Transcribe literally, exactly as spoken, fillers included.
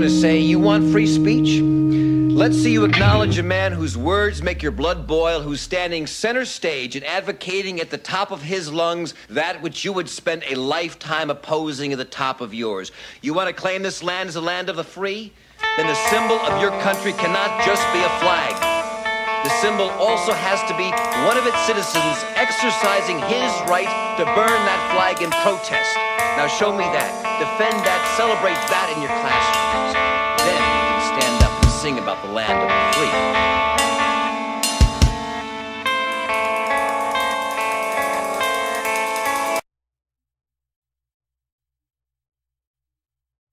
going to say, you want free speech? Let's see you acknowledge a man whose words make your blood boil, who's standing center stage and advocating at the top of his lungs that which you would spend a lifetime opposing at the top of yours. You want to claim this land as a land of the free? Then the symbol of your country cannot just be a flag. The symbol also has to be one of its citizens exercising his right to burn that flag in protest. Now show me that. Defend that. Celebrate that in your classrooms. Then you can stand up and sing about the land of the free.